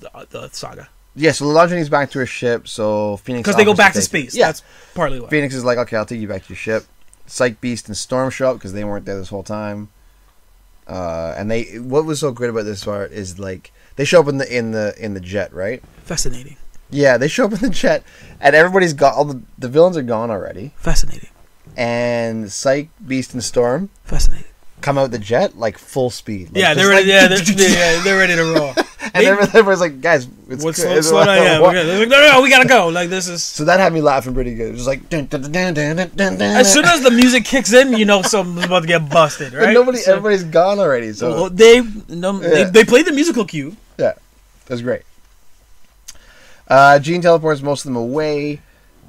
the, the saga. Yeah, so Lilandra needs back to her ship. So Phoenix because they go back to space. It. Yeah, that's partly why Phoenix is like, okay, I'll take you back to your ship. Psych Beast and Storm show up because they weren't there this whole time. Uh, and they, what was so great about this part is like they show up in the in the in the jet, right? Fascinating. Yeah, they show up in the jet, and everybody's got all the the villains are gone already. Fascinating. And Psych, Beast, and Storm. Fascinating. Come out the jet like full speed. Like, yeah, they're ready. Like, yeah, they're, they're, yeah, they're ready to roll. And everyone's like, guys, it's what's slow, slow down? Yeah, we're good. They're like, no, no, no, we gotta go. Like this is. So that had me laughing pretty good. It was like, dun, dun, dun, dun, dun, dun, dun. As soon as the music kicks in, you know something's about to get busted, right? But nobody, so, everybody's gone already. So well, they, no, yeah. they they played the musical cue. Yeah, that's great. Uh, Jean teleports most of them away.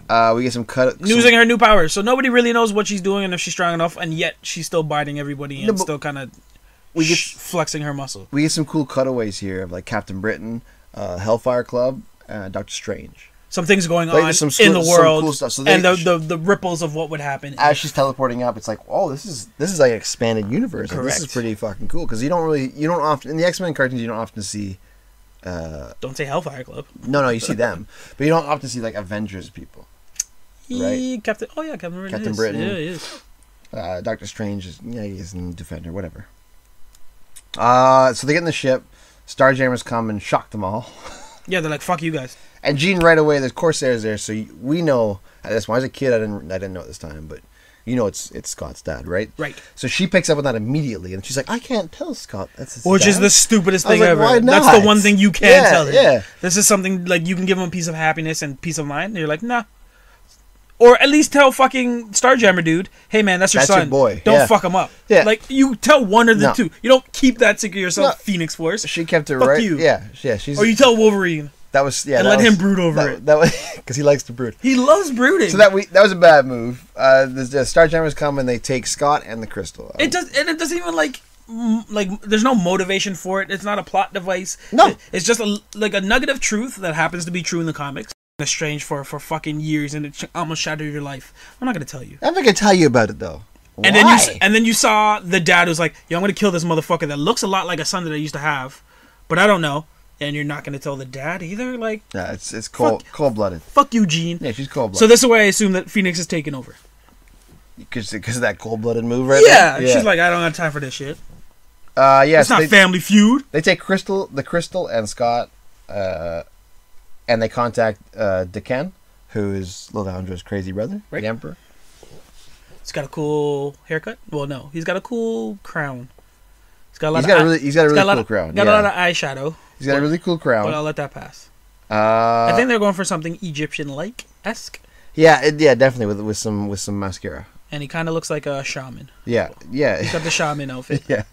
Uh, we get some cut. Using her new powers, so nobody really knows what she's doing and if she's strong enough, and yet she's still biting everybody and no, still kind of we get flexing her muscle. We get some cool cutaways here of like Captain Britain, uh, Hellfire Club, and Doctor Strange. Some things going like, on some in the world, cool stuff. So they, and the, the the ripples of what would happen as she's teleporting up. It's like, oh, this is this is like an expanded universe. Correct. Like, this is pretty fucking cool because you don't really you don't often in the X-Men cartoons you don't often see. Uh, don't say Hellfire Club. No, no, you see them, but you don't often see like Avengers people. Right? He, Captain. Oh yeah, Captain Britain. Captain is. Britain. Yeah, he is. Uh, Doctor Strange is yeah, he's in Defender, whatever. Uh, so they get in the ship. Starjammers come and shock them all. Yeah, they're like, fuck you guys. And Jean right away, there's Corsairs there, so we know at this point. As a kid, I didn't, I didn't know at this time, but you know, it's it's Scott's dad, right? Right. So she picks up on that immediately, and she's like, I can't tell Scott. That's his Which dad. Is the stupidest thing like, ever. Why not? That's the one thing you can yeah, tell him. Yeah. This is something like you can give him a piece of happiness and peace of mind, and you're like, nah. Or at least tell fucking Starjammer dude, hey man, that's your that's son. Your boy. Don't yeah. fuck him up. Yeah. Like you tell one of the no. two. You don't keep that secret yourself, no. Phoenix Force. She kept it fuck right. You. Yeah, yeah. She's. Or you tell Wolverine. That was yeah. And let was, him brood over that, it. That was because he likes to brood. He loves brooding. So that we that was a bad move. Uh, the, the Starjammers come and they take Scott and the crystal. Out. It does, and it doesn't even like like. There's no motivation for it. It's not a plot device. No, it, it's just a like a nugget of truth that happens to be true in the comics. Strange for for fucking years and it almost shattered your life. I'm not gonna tell you. I'm not gonna tell you about it though. Why? And then you and then you saw the dad who's like, "Yo, I'm gonna kill this motherfucker that looks a lot like a son that I used to have, but I don't know." And you're not gonna tell the dad either. Like, yeah, it's it's cold cold blooded. Fuck you, Jean. Yeah, she's cold blooded. So this is why I assume that Phoenix is taking over. Because because of that cold blooded move, right? Yeah, there? yeah, she's like, I don't have time for this shit. Uh, yeah, it's so not they, Family Feud. They take Crystal, the Crystal, and Scott. Uh. And they contact uh, D'Ken, who is Lilandra's crazy brother, right. The Emperor. He's got a cool haircut. Well, no, he's got a cool crown. He's got a lot. He's got of a really, he's got a really got cool of, crown. Got yeah. a lot of eyeshadow. He's got or, a really cool crown. But I'll let that pass. Uh, I think they're going for something Egyptian-like esque. Yeah, it, yeah, definitely with with some with some mascara. And he kind of looks like a shaman. Yeah, yeah. He's got the shaman outfit. Yeah.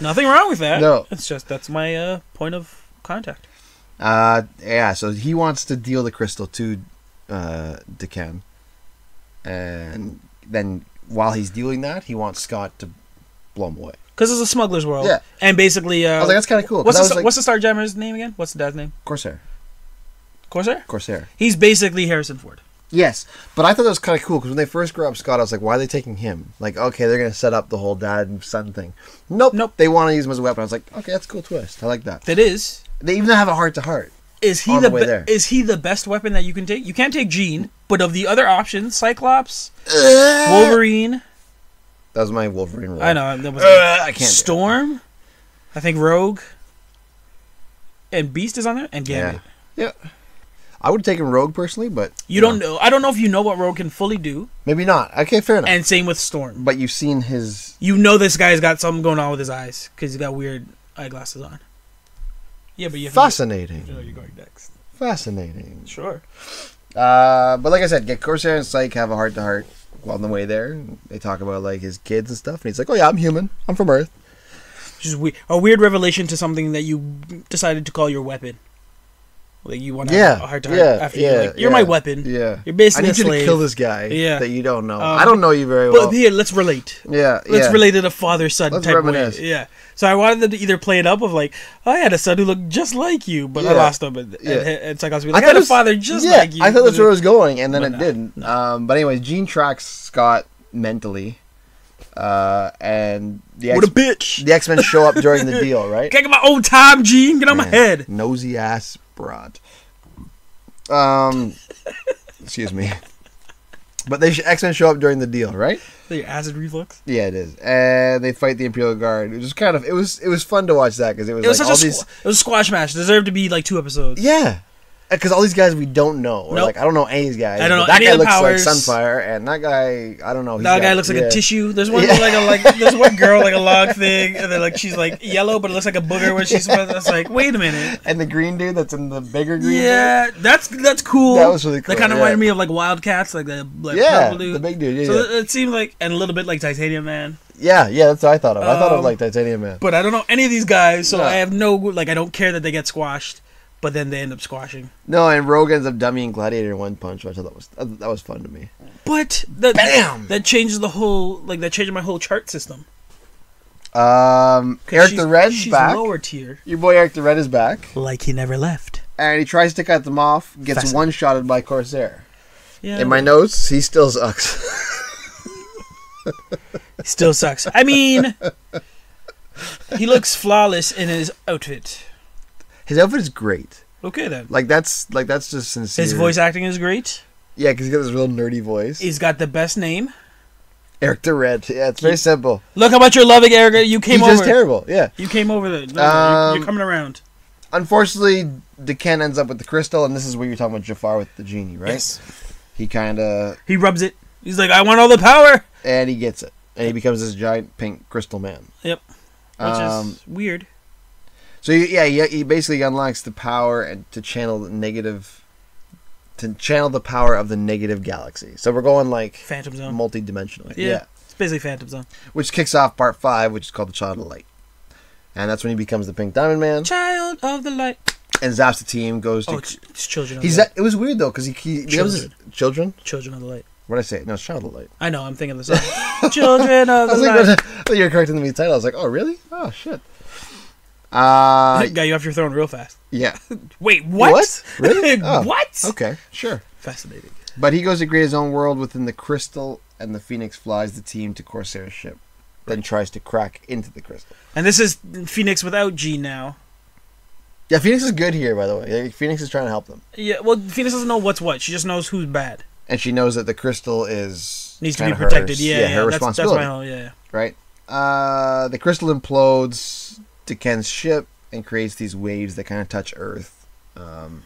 Nothing wrong with that. No, it's just that's my uh, point of contact. Uh yeah, so he wants to deal the crystal to uh D'Ken, and then while he's dealing that, he wants Scott to blow him away because it's a smuggler's world. Yeah, and basically, uh, I was like, that's kind of cool. What's the, like, what's the Starjammer's name again? What's the dad's name? Corsair. Corsair. Corsair. He's basically Harrison Ford. Yes, but I thought that was kind of cool because when they first grew up Scott, I was like, why are they taking him? Like, okay, they're going to set up the whole dad and son thing. Nope, nope. They want to use him as a weapon. I was like, okay, that's a cool twist. I like that. That is. They even have a heart-to-heart. Is he the, the is he the best weapon that you can take? You can't take Jean, but of the other options, Cyclops, uh, Wolverine. That was my Wolverine role. I know. That was uh, I can't. Storm, I think Rogue, and Beast is on there, and Gambit. Yeah. yeah. I would take him Rogue personally, but you no. don't know. I don't know if you know what Rogue can fully do. Maybe not. Okay, fair enough. And same with Storm. But you've seen his. You know this guy's got something going on with his eyes because he's got weird eyeglasses on. Yeah, but you have fascinating. To get, you know, you're going next. Fascinating. Sure. Uh, but like I said, get Corsair and Psyche have a heart to heart on the way there. They talk about like his kids and stuff, and he's like, "Oh yeah, I'm human. I'm from Earth." Which is we a weird revelation to something that you decided to call your weapon. Like you want to yeah, have a heart to heart yeah, after yeah, you're like, you're yeah, my weapon. Yeah, you're basically. I need a slave. You to kill this guy. Yeah. that you don't know. Um, I don't know you very well. But here, let's relate. Yeah, let's yeah. relate in a father son let's type reminisce. Way. Yeah. So I wanted them to either play it up of like, oh, I had a son who looked just like you, but yeah. I lost him. And, yeah. and, and Psycho's like, I, I had was, a father just yeah, like you. I thought that's where it was going, and then it not, didn't. No. Um, but anyway, Jean tracks Scott mentally. Uh, and the what X a bitch. The X Men show up during the deal, right? Can't get my old time, Jean. Get on my head. Nosy ass. Broad. Um, excuse me, but they X-Men show up during the deal, right? The acid reflux. Yeah, it is, and they fight the Imperial Guard, which is kind of it was it was fun to watch that because it was it was like all these it was a squash match deserved to be like two episodes. Yeah, because all these guys we don't know, or nope. like I don't know any of these guys. I don't know that any guy of the looks powers. Like Sunfire, and that guy I don't know. He's that got, guy looks like yeah. a tissue. There's one yeah. like a, like there's one girl like a log thing, and then like she's like yellow, but it looks like a booger when she's with. It's like wait a minute. And the green dude that's in the bigger green. Yeah, dude? that's that's cool. That was really cool. That kind of yeah. reminded me of like Wildcats, like the like yeah dude. the big dude. Yeah, so yeah. it seemed like and a little bit like Titanium Man. Yeah, yeah, that's what I thought of. Um, I thought of like Titanium Man, but I don't know any of these guys, so no. I have no like I don't care that they get squashed. But then they end up squashing. No, and Rogue ends up dummying Gladiator in one punch, which I thought was that was fun to me. But that, bam, that changes the whole like that changes my whole chart system. Um, Eric the Red's back. Lower tier. Your boy Eric the Red is back. Like he never left. And he tries to cut them off, gets one-shotted by Corsair. Yeah, in my notes, he still sucks. Still sucks. I mean, he looks flawless in his outfit. His outfit is great. Okay, then. Like, that's like that's just sincere. His voice acting is great. Yeah, because he's got this real nerdy voice. He's got the best name. Eric the Red. Yeah, it's very simple. Look how much you're loving Eric. You came he's over. He's just terrible, yeah. You came over there. No, um, you're coming around. Unfortunately, D'Ken ends up with the crystal, and this is where you're talking about Jafar with the genie, right? Yes. He kind of... He rubs it. He's like, I want all the power! And he gets it. And he becomes this giant pink crystal man. Yep. Which um, is weird. So, yeah, he basically unlocks the power and to channel the negative... to channel the power of the negative galaxy. So we're going like... Phantom Zone. Multi-dimensionally. Yeah. yeah. It's basically Phantom Zone. Which kicks off part five, which is called the Child of Light. And that's when he becomes the Pink Diamond Man. Child of the Light. And zaps the team, goes to... Oh, it's, it's Children of he's the Light. That, it was weird, though, because he... he children. His, children? Children of the Light. What did I say? No, it's Child of the Light. I know, I'm thinking of the song. Children of the Light. I was like, I thought you were correcting the title. I was like, oh, really? Oh, shit. Uh, Got you off your throne real fast. Yeah. Wait, what? What? Really? Oh. What? Okay, sure. Fascinating. But he goes to create his own world within the crystal, and the Phoenix flies the team to Corsair's ship, right. Then tries to crack into the crystal. And this is Phoenix without G now. Yeah, Phoenix is good here, by the way. Phoenix is trying to help them. Yeah, well, Phoenix doesn't know what's what. She just knows who's bad. And she knows that the crystal is... Needs to be protected. Her, yeah, yeah, her yeah, responsibility. That's, that's my whole, yeah, yeah. Right? Uh, the crystal implodes... to Ken's ship and creates these waves that kind of touch Earth. Um,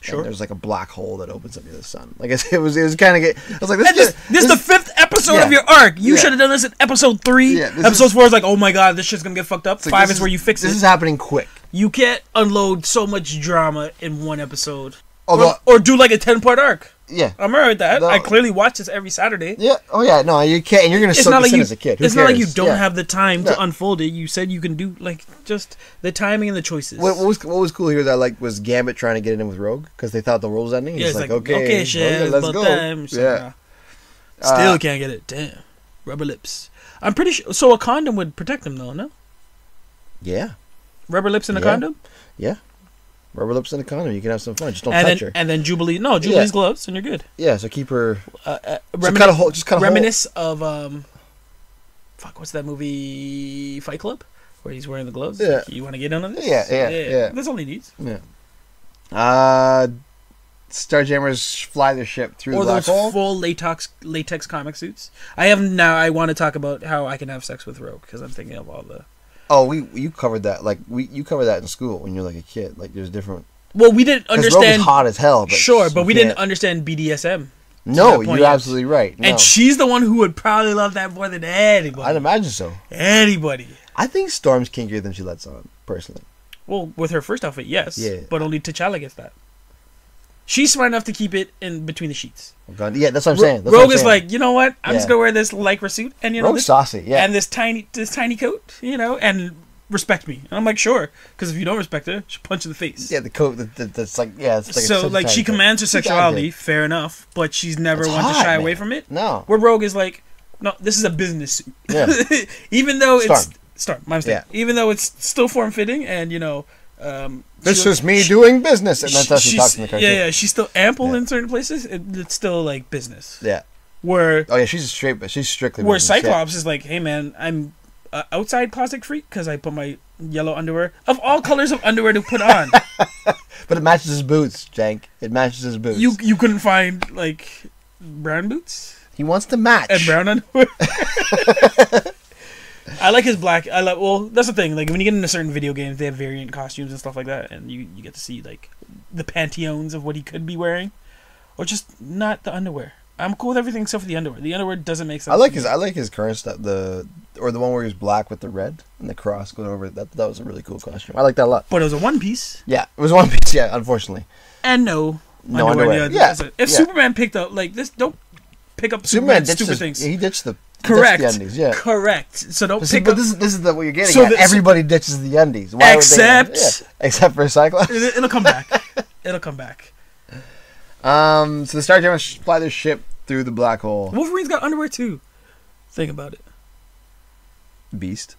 sure. And there's like a black hole that opens up to the sun. Like I said, it was, it was kind of. Get, I was like, this, this, this, this is the fifth episode yeah. of your arc. You yeah. should have done this in episode three. Yeah, episode is, four is like, oh my god, this shit's gonna get fucked up. Like, Five is, is where you fix this it. This is happening quick. You can't unload so much drama in one episode. Although, or, or do like a ten part arc. Yeah, I'm alright with that. No. I clearly watch this every Saturday. Yeah. Oh yeah. No, you can't. And you're gonna soak this in as a kid. Who it's cares? Not like you don't yeah. have the time no. to unfold it. You said you can do like just the timing and the choices. What, what was what was cool here that I liked was Gambit trying to get in with Rogue because they thought the world was ending. He's yeah, like, like, okay, okay, shit, okay, let's go. Time, so yeah. Nah. Still uh, can't get it. Damn. Rubber lips. I'm pretty sure. So a condom would protect them though, no? Yeah. Rubber lips and a yeah. condom. Yeah. Rubber lips in a condom. You can have some fun. Just don't and touch then, her. And then Jubilee. No, Jubilee's yeah. gloves, and you're good. Yeah, so keep her... Uh, uh, so cut a hole, just cut a reminisce hole. Of... Um, fuck, what's that movie? Fight Club? Where he's wearing the gloves? Yeah. Like, you want to get in on this? Yeah, yeah, yeah. yeah. That's all he needs. Yeah. Uh, Starjammers fly their ship through or the black hole. Or those full latex, latex comic suits. I have now... I want to talk about how I can have sex with Rogue, because I'm thinking of all the... Oh, we you covered that like we you covered that in school when you're like a kid. Like there's different. Well, we didn't understand. Rogue was hot as hell. But sure, but we can't. Didn't understand B D S M. No, you're absolutely right. No. And she's the one who would probably love that more than anybody. I'd imagine so. Anybody. I think Storm's kinkier than she lets on, personally. Well, with her first outfit, yes. Yeah. But only T'Challa gets that. She's smart enough to keep it in between the sheets. Oh, yeah, that's what I'm saying. That's Rogue what I'm saying. Is like, you know what? I'm yeah. just gonna wear this lycra suit and you know, Rogue's this, saucy, yeah, and this tiny, this tiny coat, you know, and respect me. And I'm like, sure, because if you don't respect her, she'll punch you in the face. Yeah, the coat that, that, that's like, yeah, it's like so a like she commands her sexuality, fair enough, but she's never one to shy man. away from it. No, where Rogue is like, no, this is a business suit. Yeah, even though Storm. it's Storm, my mistake. Yeah. Even though it's still form fitting, and you know. Um, this was, is me she, doing business, and that's how she talks in the cartoon. Yeah, yeah, she's still ample yeah. in certain places. It, it's still like business. Yeah. Where oh yeah, she's straight, but she's strictly. Where Cyclops yeah. is like, hey man, I'm uh, outside closet freak because I put my yellow underwear of all colors of underwear to put on. But it matches his boots, Jank. It matches his boots. You you couldn't find like brown boots. He wants to match and brown underwear. I like his black. I like. Well, that's the thing. Like when you get into certain video games, they have variant costumes and stuff like that, and you, you get to see like the pantheons of what he could be wearing, or just not the underwear. I'm cool with everything except for the underwear. The underwear doesn't make sense. I like his. I like his current stuff. The or the one where he was black with the red and the cross going over. That that was a really cool costume. I like that a lot. But it was a one piece. Yeah, it was one piece. Yeah, unfortunately. And no, no underwear. underwear. Yeah, yeah. If yeah. Superman picked up like this, don't pick up Superman, Superman stupid his, things. He ditched the. Correct. The undies, yeah. Correct. So don't so, pick but up. But this, this is the, what you're getting so at. The, Everybody so ditches the undies. Why except. Would they, yeah. Except for Cyclops. It, it'll come back. It'll come back. Um. So the Starjammers fly their ship through the black hole. Wolverine's got underwear too. Think about it. Beast.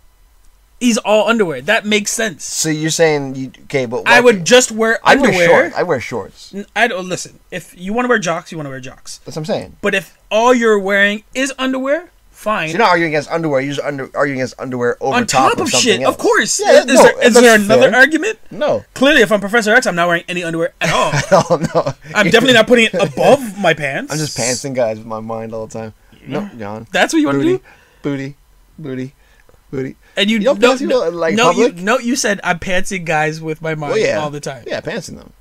He's all underwear. That makes sense. So you're saying you okay? But I would you, just wear underwear. I wear shorts. I wear shorts. I don't listen. If you want to wear jocks, you want to wear jocks. That's what I'm saying. But if all you're wearing is underwear, fine. So you're not arguing against underwear. You're just under, arguing against underwear over on top, top of, of shit. Else. Of course. Yeah, is no, there, is there another fair. argument? No. Clearly, if I'm Professor X, I'm not wearing any underwear at all. Oh no. I'm definitely not putting it above my pants. I'm just pantsing guys with my mind all the time. No, John. That's what you want to do. Booty, booty. Booty. And you, you don't no, pants people, like, no, you, no, you said I'm pantsing guys with my mind well, yeah. all the time. Yeah, pantsing them.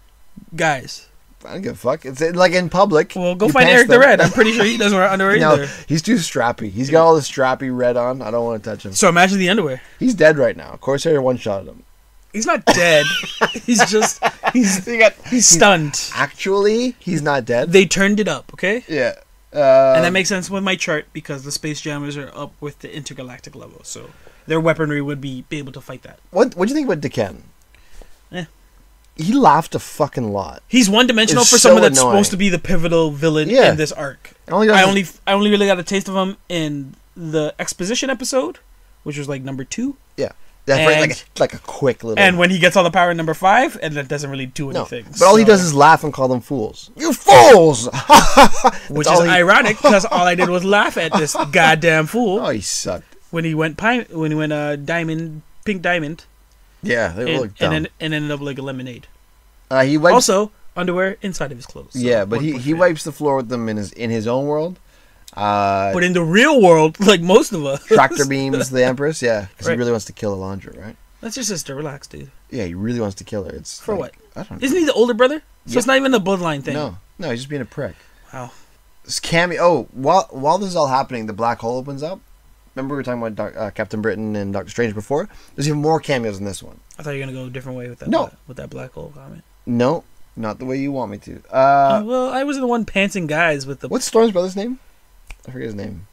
Guys. I don't give a fuck. It's like in public. Well, go find Eric the Red. I'm pretty sure he doesn't wear underwear no, either. He's too strappy. He's got all the strappy red on. I don't want to touch him. So imagine the underwear. He's dead right now. Corsair one-shotted him. He's not dead. He's just, he's, he got, he's stunned. He's, actually, he's not dead. They turned it up, okay? Yeah. Uh, and that makes sense with my chart because the space jammers are up with the intergalactic level, so their weaponry would be, be able to fight that. What What do you think about D'Ken? Eh. He laughed a fucking lot. He's one dimensional it's for so someone that's annoying. supposed to be the pivotal villain yeah. in this arc. Only I only I only really got a taste of him in the exposition episode, which was like number two. Yeah. That's and, right, like, a, like a quick little... And when he gets all the power in number five, and that doesn't really do anything. No, but all so. he does is laugh and call them fools. You fools! Which is he... ironic, because all I did was laugh at this goddamn fool. Oh, he sucked. When he went pine, when he went uh, diamond, pink diamond. Yeah, they and, look dumb. And, then, and ended up like a lemonade. Uh, he wipes... Also, underwear inside of his clothes. So yeah, but he, he wipes the floor with them in his, in his own world. Uh, but in the real world, like most of us, tractor beams the Empress, yeah, because right. he really wants to kill Lilandra, right? That's your sister. Relax, dude. Yeah, he really wants to kill her. It's for like, what? I don't know. Isn't he the older brother? So yeah. It's not even the bloodline thing. No, no, he's just being a prick. Wow. This cameo. Oh, while while this is all happening, the black hole opens up. Remember we were talking about uh, Captain Britain and Doctor Strange before? There's even more cameos in this one. I thought you were gonna go a different way with that. No, black, with that black hole comment. No, not the way you want me to. Uh, uh, well, I wasn't the one pantsing guys with the. What's Storm's brother's name? I forget his name.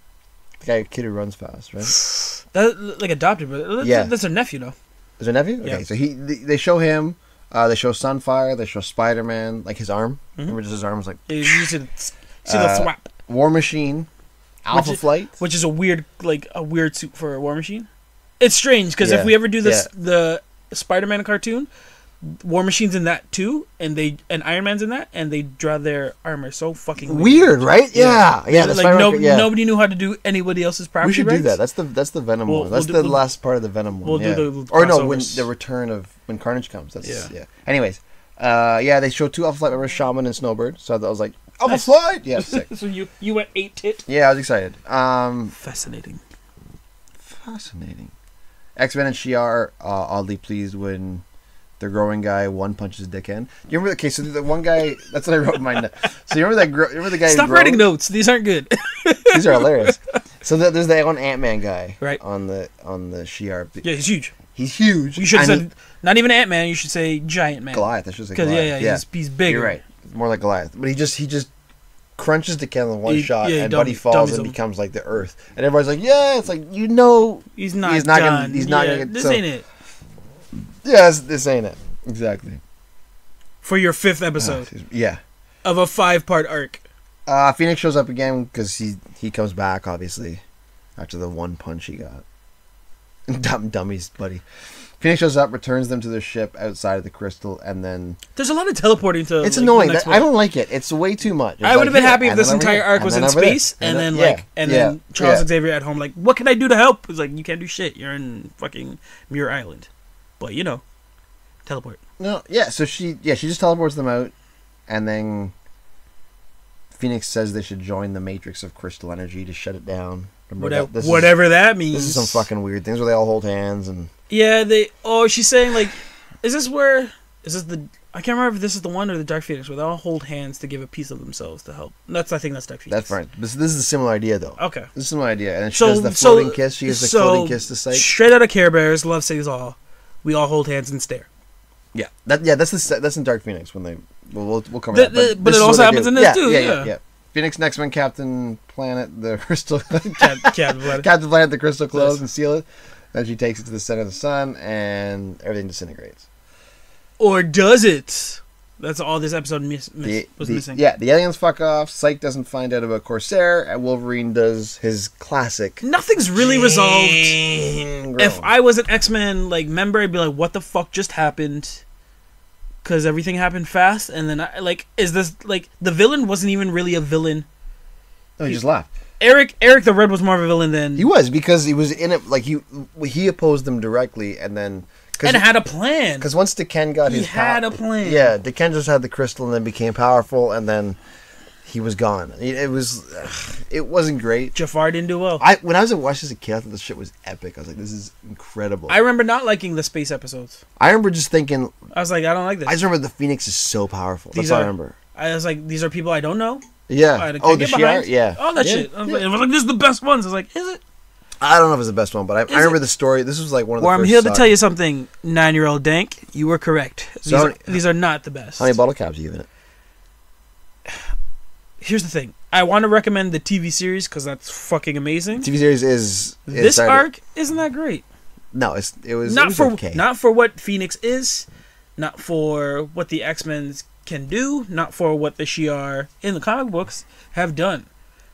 The guy, kid who runs fast, right? That, like adopted, but yeah. that's her nephew, though. Is her nephew? Okay, yeah. So he, they show him. Uh, they show Sunfire. They show Spider-Man, like his arm. Mm-hmm. Remember, just his arm was like. You should see the swap. War Machine, Alpha which Flight, is, which is a weird, like a weird suit for a War Machine. It's strange because yeah. if we ever do this, yeah. the Spider-Man cartoon, War Machine's in that too, and they and Iron Man's in that, and they draw their armor so fucking weird, weird right? Yeah, yeah. yeah that's like no, yeah. nobody knew how to do anybody else's property. We should rights. do that. That's the that's the Venom we'll, one. That's we'll do, the we'll, last part of the Venom one. We'll yeah. do the or no, when the return of when Carnage comes. That's yeah. yeah. Anyways, uh, yeah, they show two Alpha Flight members, Shaman and Snowbird. So I was like, Alpha nice. Flight. Yeah, sick. So you you went eight tit. Yeah, I was excited. Um, fascinating. Fascinating. X-Men and Shi'ar uh, oddly pleased when. The growing guy one punches D'Ken. You remember? Okay, so the one guy. That's what I wrote in my. So you remember that? Gro, remember the guy? Stop who writing notes. These aren't good. These are hilarious. So the, there's that one Ant Man guy, right? On the on the Shi'ar. Yeah, he's huge. He's huge. You should have said he, not even Ant Man. You should say Giant Man. Goliath. I should say Goliath. Yeah, yeah, yeah. He's, he's big. You're right. More like Goliath. But he just he just crunches D'Ken in one he, shot, yeah, and dumb, Buddy falls and becomes like the Earth, and everybody's like, yeah, it's like you know, he's not. He's not done. gonna. He's not yeah, gonna. This so, ain't it. Yeah, this ain't it. Exactly. For your fifth episode. Uh, yeah. Of a five-part arc. Uh, Phoenix shows up again because he, he comes back, obviously, after the one punch he got. Dumb dummies, buddy. Phoenix shows up, returns them to their ship outside of the crystal, and then... There's a lot of teleporting to... It's like, annoying. That, I don't like it. It's way too much. It's I would have like, been happy if this entire arc was in space, and then, like, and then Charles yeah. Xavier at home, like, what can I do to help? It's like, you can't do shit. You're in fucking Muir Island. But you know, teleport. No, yeah. So she, yeah, she just teleports them out, and then Phoenix says they should join the matrix of crystal energy to shut it down. Whatever, that, whatever is, that means. This is some fucking weird things where they all hold hands and. Yeah, they. Oh, she's saying like, is this where? Is this the? I can't remember if this is the one or the Dark Phoenix where they all hold hands to give a piece of themselves to help. That's I think that's Dark Phoenix. That's right. But this is a similar idea though. Okay. This is a similar idea, and she so, does the floating so, kiss. She gives the so, floating kiss to Psyche. Straight out of Care Bears, love saves all. We all hold hands and stare. Yeah, that yeah, that's the, that's in Dark Phoenix when they we'll we'll, we'll come. The, that, but, but it also happens in this yeah, too. Yeah, yeah, yeah. yeah. Phoenix next one, Captain Planet, the crystal. Cap, Captain Planet. Captain Planet, the crystal clothes and seal it. Then she takes it to the center of the sun, and everything disintegrates. Or does it? That's all this episode miss, miss, the, was the, missing. Yeah, the aliens fuck off. Psyche doesn't find out about Corsair. Wolverine does his classic. Nothing's really resolved. If I was an X-Men like member, I'd be like, "What the fuck just happened?" Because everything happened fast, and then I, like, is this like the villain wasn't even really a villain? No, he, he just laughed. Eric, Eric the Red was more of a villain than he was because he was in it. Like he, he opposed them directly, and then. And had a plan. Because once D'Ken got his power... He had a plan. Yeah, D'Ken just had the crystal and then became powerful, and then he was gone. It, it was... Ugh, it wasn't great. Jafar didn't do well. I When I was at Watch as a kid, I thought this shit was epic. I was like, this is incredible. I remember not liking the space episodes. I remember just thinking... I was like, I don't like this. I just remember the Phoenix is so powerful. These That's are, what I remember. I was like, these are people I don't know. Yeah. I, oh, the Shi'ar? Yeah. All that yeah. shit. I was, yeah. like, I was like, this is the best ones. I was like, is it? I don't know if it's the best one, but I, I remember it? the story. This was like one of the well, first... Well, I'm here saga. to tell you something, nine-year-old Dank. You were correct. These, so, are, uh, these are not the best. How many bottle caps are you in it? Here's the thing. I want to recommend the T V series because that's fucking amazing. The T V series is... is this started. arc isn't that great. No, it's it was, not it was for, okay. Not for what Phoenix is, not for what the X-Men can do, not for what the Shi'ar in the comic books have done.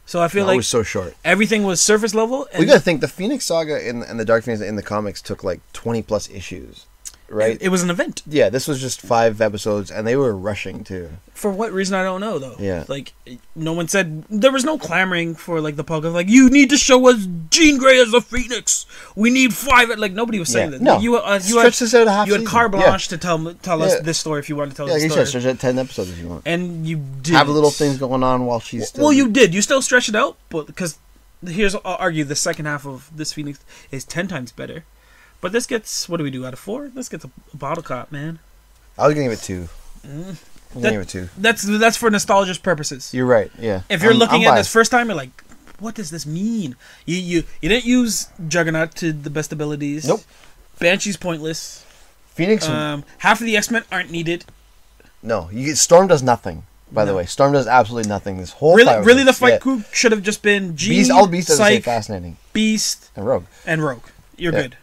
So I feel no, like it was so short. Everything was surface level. And we gotta think the Phoenix Saga and, and the Dark Phoenix in the comics took like twenty plus issues, right? It was an event. Yeah, this was just five episodes, and they were rushing too. For what reason I don't know though. Yeah, like no one said there was no clamoring for like the public of like you need to show us Jean Grey as the Phoenix. We need five. Like nobody was saying yeah, that. No, you uh, you stretch had this out a half you season. had carte blanche yeah. to tell tell yeah. us this story if you want to tell. Yeah, this you story. Should stretch it ten episodes if you want. And you did have little things going on while she's. Still... Well, you did. You still stretch it out, but because here's I'll argue the second half of this Phoenix is ten times better. But this gets, what do we do, out of four? This gets a, a bottle cap, man. I was going to give it two. Mm. I'm that, gonna give it two. That's, that's for nostalgia's purposes. You're right, yeah. If you're I'm, looking I'm at biased. this first time, you're like, what does this mean? You, you, you didn't use Juggernaut to the best abilities. Nope. Banshee's pointless. Phoenix. Um, half of the X-Men aren't needed. No. You get, Storm does nothing, by no. the way. Storm does absolutely nothing. This whole Really, really was, the fight yeah. crew should have just been Jean, Beast, all Beast Psych, fascinating. Beast. And Rogue. And Rogue. You're yeah. good.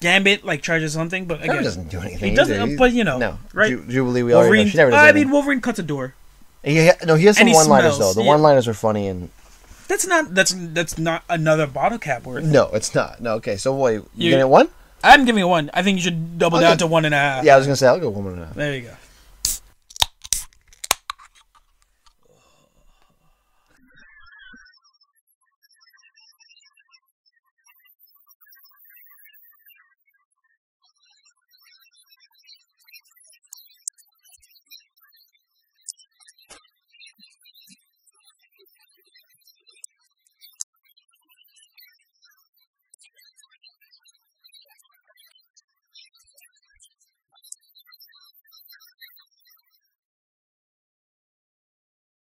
Gambit like charges something, but again, Gambit doesn't do anything. He doesn't, either. but you know, no, right? Ju Jubilee, we Wolverine, already know. She never does I anything. mean, Wolverine cuts a door. Yeah, no, he has some one-liners though. The yeah. one-liners are funny, and that's not that's that's not another bottle cap worth. No, it's not. No, okay. So wait, you, you giving it one? I'm giving it one. I think you should double I'll down go, to one and a half. Yeah, I was gonna say I'll go one and a half. There you go.